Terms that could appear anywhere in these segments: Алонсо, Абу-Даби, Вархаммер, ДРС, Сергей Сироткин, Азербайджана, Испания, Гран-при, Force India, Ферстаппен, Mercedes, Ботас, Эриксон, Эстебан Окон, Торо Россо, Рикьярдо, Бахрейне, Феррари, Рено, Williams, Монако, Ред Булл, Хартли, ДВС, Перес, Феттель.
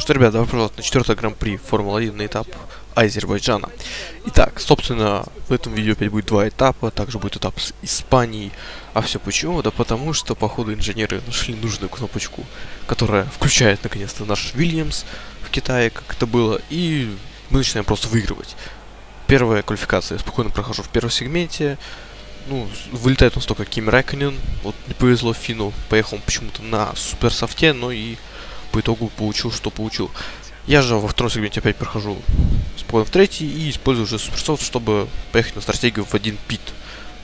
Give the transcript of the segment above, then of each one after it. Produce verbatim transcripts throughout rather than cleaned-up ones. что, ребята, добро пожаловать на четвертый Гран-при Формула один на этап Азербайджана. Итак, собственно, в этом видео опять будет два этапа, также будет этап с Испанией. А все почему? Да потому что, походу, инженеры нашли нужную кнопочку, которая включает, наконец-то, наш Williams в Китае, как это было, и мы начинаем просто выигрывать. Первая квалификация, я спокойно прохожу в первом сегменте. Ну, вылетает он столько Ким Райконен, вот не повезло Фину, поехал почему-то на суперсофте, но и по итогу получил, что получил. Я же во втором сегменте опять прохожу спокойно в третий и использую уже суперсофт, чтобы поехать на стратегию в один пит.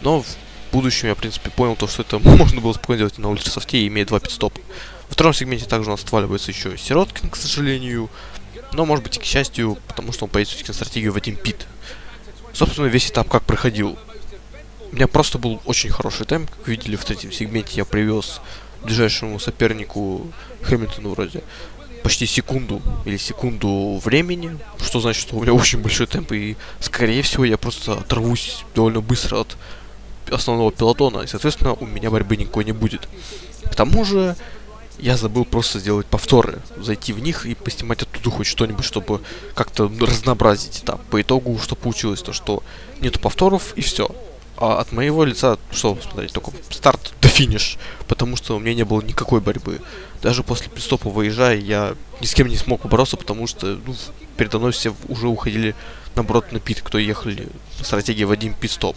Но в будущем я, в принципе, понял то, что это можно было спокойно делать на ультрасофте, имея два пит-стопа. Во втором сегменте также у нас отваливается еще Сироткин, к сожалению, но, может быть, и к счастью, потому что он поедет все-таки на стратегию в один пит. Собственно, весь этап как проходил. У меня просто был очень хороший темп, как видели в третьем сегменте, я привез ближайшему сопернику Хэмилтону вроде почти секунду или секунду времени, что значит, что у меня очень большой темп, и скорее всего я просто оторвусь довольно быстро от основного пилотона, и соответственно у меня борьбы никакой не будет. К тому же я забыл просто сделать повторы, зайти в них и поснимать оттуда хоть что-нибудь, чтобы как-то разнообразить этап. По итогу что получилось, то что нету повторов и все. А от моего лица, что смотреть, только старт до финиш, потому что у меня не было никакой борьбы. Даже после пидстопа, выезжая, я ни с кем не смог побороться, потому что, ну, передо мной все уже уходили, наоборот, на пит, кто ехали на стратегии в один пидстоп.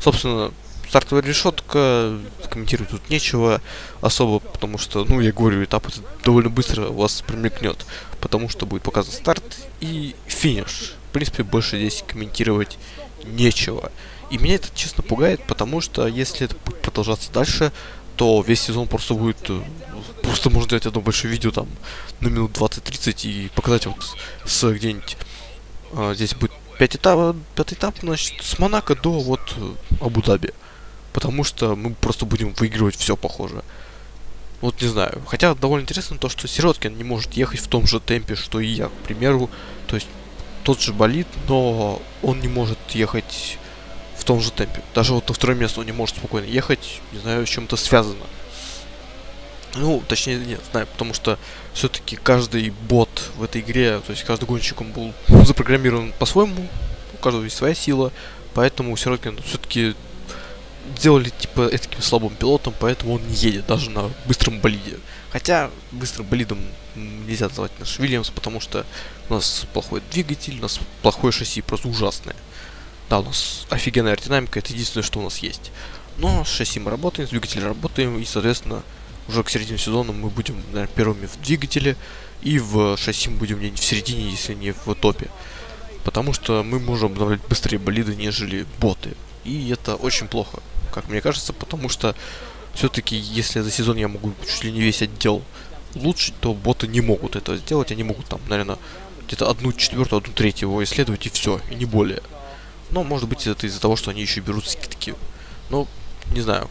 Собственно, стартовая решетка, комментировать тут нечего особо, потому что, ну, я говорю, этап это довольно быстро вас примелькнет, потому что будет показан старт и финиш. В принципе, больше здесь комментировать нечего. И меня это, честно, пугает, потому что если это будет продолжаться дальше, то весь сезон просто будет... Просто можно делать одно большое видео там на минут двадцать-тридцать и показать вам с, с где-нибудь... А, здесь будет пять этапов, пятый этап, значит, с Монако до вот Абу-Даби. Потому что мы просто будем выигрывать все, похоже. Вот не знаю. Хотя довольно интересно то, что Сироткин не может ехать в том же темпе, что и я, к примеру. То есть тот же болид, но он не может ехать... в том же темпе. Даже вот на второе место он не может спокойно ехать, не знаю, с чем это связано. Ну, точнее, не знаю, потому что все-таки каждый бот в этой игре, то есть каждый гонщик, он был запрограммирован по-своему, у каждого есть своя сила, поэтому Сироткин все-таки делали типа таким слабым пилотом, поэтому он не едет даже на быстром болиде. Хотя быстрым болидом нельзя называть наш Уильямс, потому что у нас плохой двигатель, у нас плохое шасси, просто ужасное. Да, у нас офигенная аэродинамика, это единственное, что у нас есть. Но с шасси мы работаем, с двигателем работаем, и, соответственно, уже к середине сезона мы будем, наверное, первыми в двигателе, и в шасси мы будем не в середине, если не в топе. Потому что мы можем обновлять быстрее болиды, нежели боты. И это очень плохо, как мне кажется, потому что все-таки, если за сезон я могу чуть ли не весь отдел улучшить, то боты не могут этого сделать, они могут там, наверное, где-то одну четвертую, одну третью его исследовать, и все, и не более. Но, может быть, это из-за того, что они еще берут скидки. Ну, не знаю.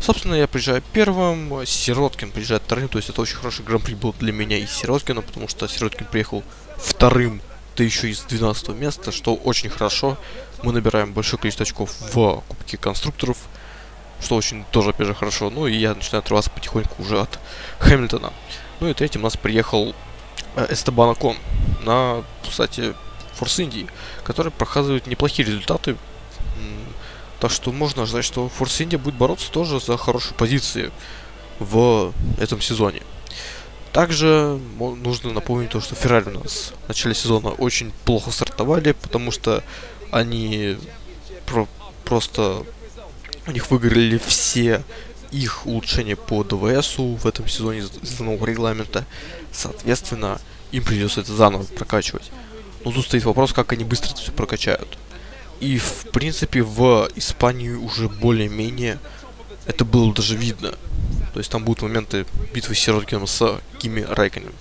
Собственно, я приезжаю первым, Сироткин приезжает вторым. То есть это очень хороший гран-при был для меня и Сироткина, потому что Сироткин приехал вторым, да еще из двенадцатого места, что очень хорошо. Мы набираем большое количество очков в Кубке конструкторов, что очень тоже, опять же, хорошо. Ну, и я начинаю отрываться потихоньку уже от Хэмилтона. Ну, и третьим у нас приехал Эстебан Окон на, кстати... Force India, который показывает неплохие результаты, так что можно ожидать, что Force India будет бороться тоже за хорошие позиции в этом сезоне. Также нужно напомнить то, что Феррари у нас в начале сезона очень плохо стартовали, потому что они про просто у них выиграли все их улучшения по ДВСу в этом сезоне из-за нового регламента, соответственно, им придется это заново прокачивать. Но тут стоит вопрос, как они быстро это все прокачают. И, в принципе, в Испании уже более-менее это было даже видно. То есть там будут моменты битвы с Сироткиным с Кими Райконеном.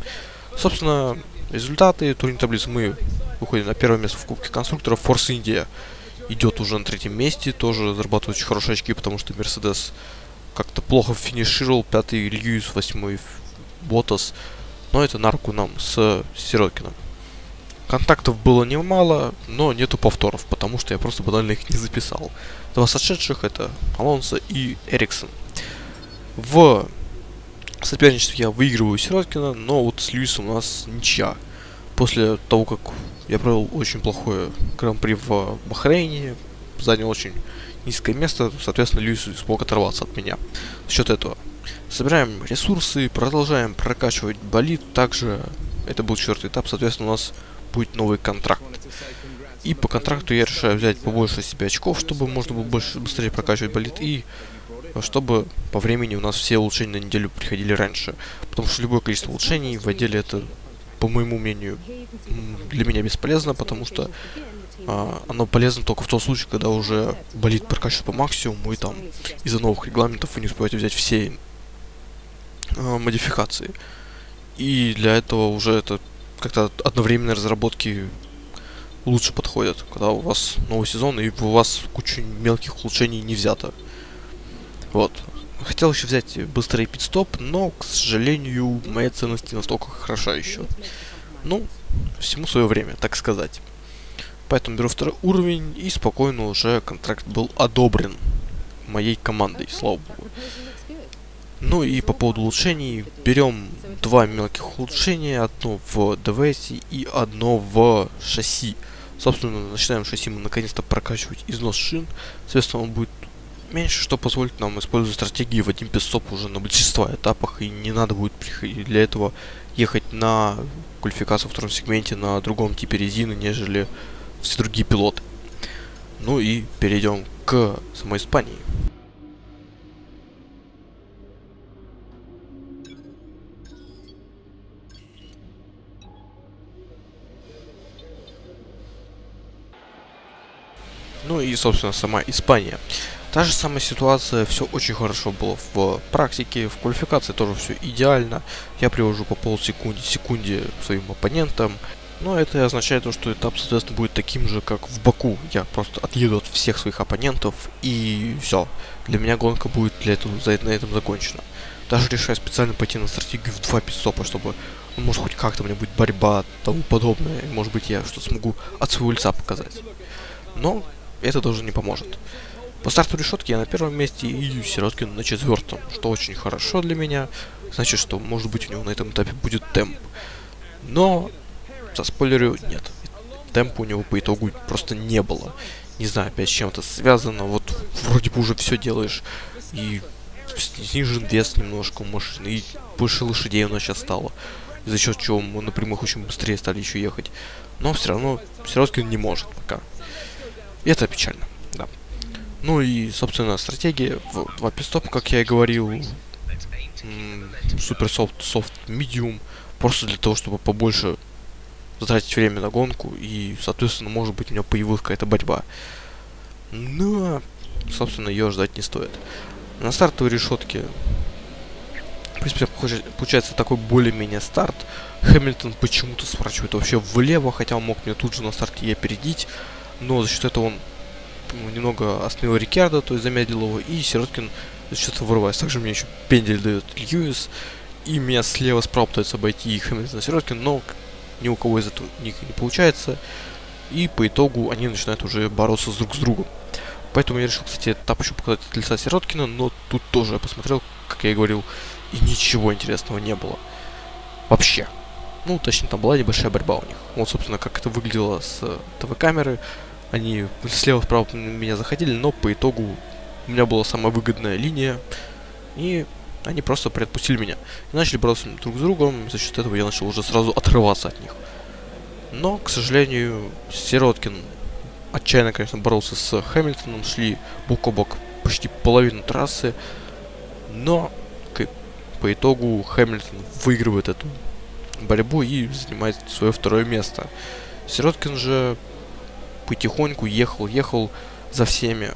Собственно, результаты турнирной таблицы. Мы выходим на первое место в Кубке конструкторов. Force India идет уже на третьем месте. Тоже зарабатывает очень хорошие очки, потому что Mercedes как-то плохо финишировал. Пятый Льюис, восьмой Ботас. Но это на руку нам с Сироткиным. Контактов было немало, но нету повторов, потому что я просто банально их не записал. Два сошедших — это Алонсо и Эриксон. В В соперничестве я выигрываю Сироткина, но вот с Льюисом у нас ничья. После того, как я провел очень плохое гран-при в Бахрейне, занял очень низкое место, соответственно, Льюис смог оторваться от меня. За счет этого собираем ресурсы, продолжаем прокачивать болид. Также это был четвертый этап, соответственно, у нас будет новый контракт. И по контракту я решаю взять побольше себе очков, чтобы можно было больше, быстрее прокачивать болид, и чтобы по времени у нас все улучшения на неделю приходили раньше. Потому что любое количество улучшений в отделе это, по моему мнению, для меня бесполезно, потому что а, оно полезно только в том случае, когда уже болид прокачивается по максимуму, и там из-за новых регламентов вы не успеваете взять все а, модификации. И для этого уже это как-то одновременные разработки лучше подходят, когда у вас новый сезон и у вас куча мелких улучшений не взято. Вот. Хотел еще взять быстрый пит-стоп, но, к сожалению, моя ценность не настолько хороша еще. Ну, всему свое время, так сказать. Поэтому беру второй уровень, и спокойно уже контракт был одобрен моей командой, слава богу. Ну и по поводу улучшений, берем два мелких улучшения, одно в ДВС и одно в шасси. Собственно, начинаем шасси мы наконец-то прокачивать износ шин, соответственно, он будет меньше, что позволит нам использовать стратегии в один пит-стоп уже на большинства этапах, и не надо будет для этого ехать на квалификацию в втором сегменте на другом типе резины, нежели все другие пилоты. Ну и перейдем к самой Испании. Ну и, собственно, сама Испания. Та же самая ситуация, все очень хорошо было в практике, в квалификации тоже все идеально. Я привожу по полсекунды, секунде своим оппонентам. Но это означает то, что этап, соответственно, будет таким же, как в Баку. Я просто отъеду от всех своих оппонентов, и все. Для меня гонка будет для этого, на этом закончена. Даже решаю специально пойти на стратегию в два пит-стопа, чтобы, ну, может, хоть как-то у меня будет борьба, тому подобное. И, может быть, я что-то смогу от своего лица показать. Но это тоже не поможет. По старту решетки я на первом месте и Сироткин на четвертом, что очень хорошо для меня. Значит, что, может быть, у него на этом этапе будет темп. Но, со спойлерю, нет. Темпа у него по итогу просто не было. Не знаю, опять с чем это связано. Вот вроде бы уже все делаешь. И снижен вес немножко у машины, и больше лошадей у нас сейчас стало. За счет чего мы на прямых очень быстрее стали еще ехать. Но все равно Сироткин не может пока. И это печально, да. Ну и, собственно, стратегия в два пит-стопа, как я и говорил, супер софт, софт, медиум, просто для того, чтобы побольше затратить время на гонку, и, соответственно, может быть, у меня появилась какая-то борьба. Но, собственно, ее ждать не стоит. На стартовой решетке, в принципе, получается такой более-менее старт. Хэмилтон почему-то сворачивает вообще влево, хотя он мог мне тут же на старте и опередить, но за счет этого он немного остановил Рикьярдо, то есть замедлил его, и Сироткин что-то вырывается. Также мне еще пендель дает Льюис, и меня слева-справа пытаются обойти и Хэмилтон, и Сироткин, но ни у кого из этого не получается, и по итогу они начинают уже бороться с друг с другом. Поэтому я решил, кстати, этап еще показать от лица Сироткина, но тут тоже я посмотрел, как я и говорил, и ничего интересного не было. Вообще. Ну, точнее, там была небольшая борьба у них. Вот, собственно, как это выглядело с ТВ-камеры. Они слева-справа меня заходили, но по итогу у меня была самая выгодная линия, и они просто приотпустили меня. И начали бороться друг с другом, за счет этого я начал уже сразу отрываться от них. Но, к сожалению, Сироткин отчаянно, конечно, боролся с Хэмилтоном, шли бок о бок почти половину трассы, но по итогу Хэмилтон выигрывает эту борьбу и занимает свое второе место. Сироткин же потихоньку ехал, ехал за всеми,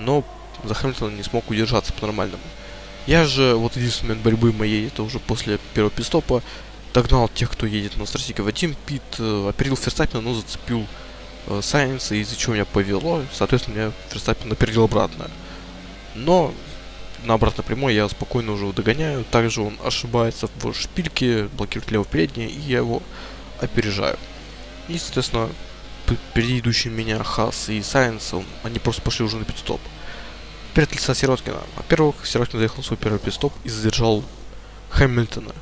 но за Хэмилтона не смог удержаться по-нормальному. Я же, вот единственный момент борьбы моей, это уже после первого пит-стопа, догнал тех, кто едет на стратегии в один пит, опередил Ферстаппена, но зацепил э, Сайнса, из-за чего меня повело, соответственно, меня Ферстаппен опередил обратно. Но на обратной прямой я спокойно уже его догоняю, также он ошибается в шпильке, блокирует левое переднее, и я его опережаю. И, соответственно, впереди идущие меня Хас и Сайнс, они просто пошли уже на пит-стоп. Перед лица Сироткина. Во-первых, Сироткин заехал в свой первый пит-стоп и задержал Хэмилтона.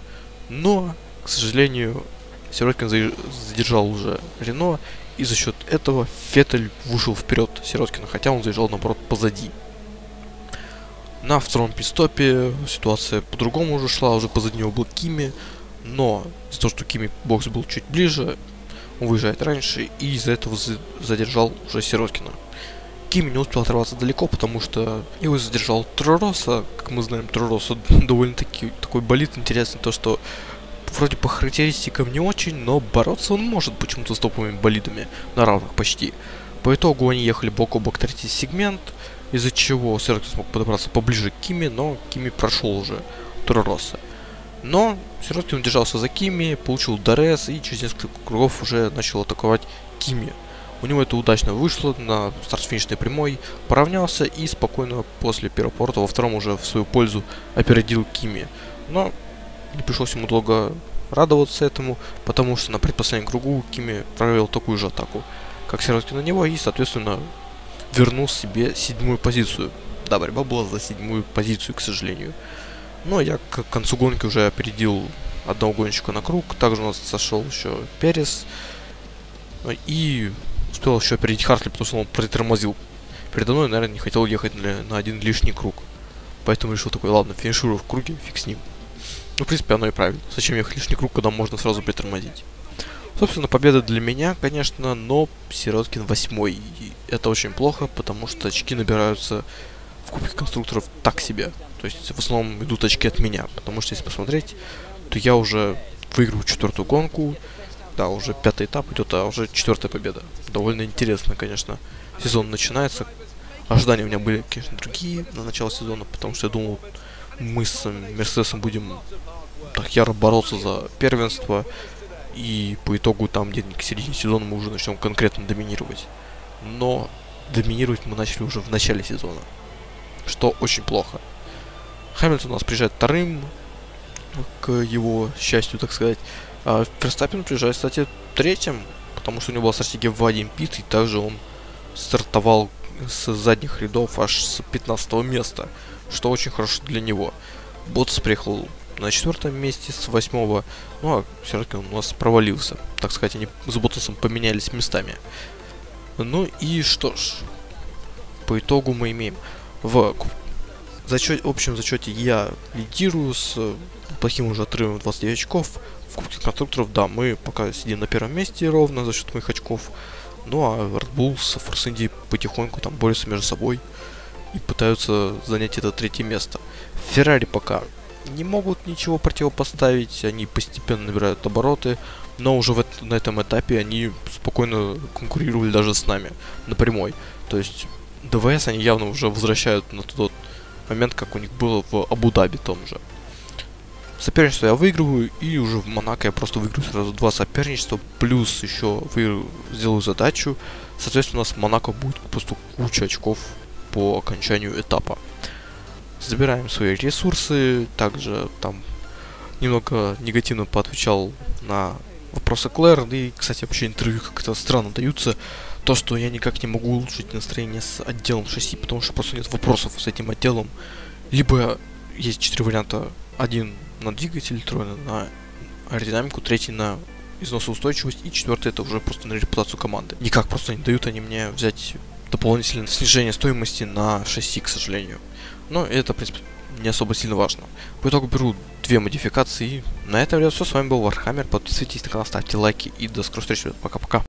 Но, к сожалению, Сироткин задержал уже Рено, и за счет этого Феттель вышел вперед Сироткина, хотя он заезжал, наоборот, позади. На втором пидстопе ситуация по-другому уже шла, уже позади него был Кими, но из-за того, что Кими бокс был чуть ближе, он выезжает раньше, и из-за этого задержал уже Сироткина. Кими не успел оторваться далеко, потому что его задержал Торо Россо. Как мы знаем, Торо Россо довольно-таки такой болит, интересно то, что вроде по характеристикам не очень, но бороться он может почему-то с топовыми болидами, на равных почти. По итогу они ехали бок о бок третий сегмент, из-за чего Сироткин смог подобраться поближе к Кими, но Кими прошел уже Торо Россо. Но Сироткин удержался за Кими, получил ДРС и через несколько кругов уже начал атаковать Кими. У него это удачно вышло, на старт-финишной прямой поравнялся и спокойно после первого поворота во втором уже в свою пользу опередил Кими. Но не пришлось ему долго радоваться этому, потому что на предпоследнем кругу Кими провел такую же атаку, как Сироткин на него, и, соответственно, вернул себе седьмую позицию. Да, борьба была за седьмую позицию, к сожалению. Но я к концу гонки уже опередил одного гонщика на круг, также у нас сошел еще Перес, и успел еще опередить Хартли, потому что он притормозил передо мной, наверное, не хотел ехать на, на один лишний круг. Поэтому решил такой, ладно, финиширую в круге, фиг с ним. Ну, в принципе, оно и правильно. Зачем ехать лишний круг, когда можно сразу притормозить? Собственно, победа для меня, конечно, но Сироткин восьмой. И это очень плохо, потому что очки набираются в Кубке конструкторов так себе. То есть, в основном, идут очки от меня. Потому что, если посмотреть, то я уже выиграю четвертую гонку. Да, уже пятый этап идет, а уже четвертая победа. Довольно интересно, конечно. Сезон начинается. Ожидания у меня были, конечно, другие на начало сезона, потому что я думал, мы с Мерседесом будем так яро бороться за первенство. И по итогу там где-то к середине сезона мы уже начнем конкретно доминировать. Но доминировать мы начали уже в начале сезона, что очень плохо. Хэмилтон у нас приезжает вторым, к его счастью, так сказать. А Ферстаппен приезжает, кстати, третьим, потому что у него была стратегия в один пит, и также он стартовал с задних рядов аж с пятнадцатого места, что очень хорошо для него. Ботас приехал на четвертом месте с восьмого, ну а Сироткин у нас провалился, так сказать, они с Ботасом поменялись местами. Ну и что ж, по итогу мы имеем в зачет, в общем зачете я лидирую с плохим уже отрывом двадцать девять очков. В Кубке конструкторов, да, мы пока сидим на первом месте ровно за счет моих очков. Ну а Ред Булл с Force India потихоньку там борются между собой и пытаются занять это третье место. Феррари пока не могут ничего противопоставить, они постепенно набирают обороты, но уже в это, на этом этапе они спокойно конкурировали даже с нами напрямую. То есть ДВС они явно уже возвращают на тот момент, как у них было в Абу-Даби том же. Соперничество я выигрываю, и уже в Монако я просто выиграю сразу два соперничества, плюс еще выиграю, сделаю задачу. Соответственно, у нас в Монако будет просто куча очков по окончанию этапа. Забираем свои ресурсы, также там немного негативно поотвечал на вопросы Клэр, и, кстати, вообще интервью как-то странно даются. То, что я никак не могу улучшить настроение с отделом шасси, потому что просто нет вопросов с этим отделом. Либо есть четыре варианта, один на двигатель, трое на аэродинамику, третий на износоустойчивость и четвертый это уже просто на репутацию команды. Никак просто не дают они мне взять дополнительное снижение стоимости на шасси, к сожалению. Но это, в принципе, не особо сильно важно. По итогу беру две модификации. На этом все. С вами был Вархаммер. Подписывайтесь на канал, ставьте лайки и до скорой встречи. Пока-пока.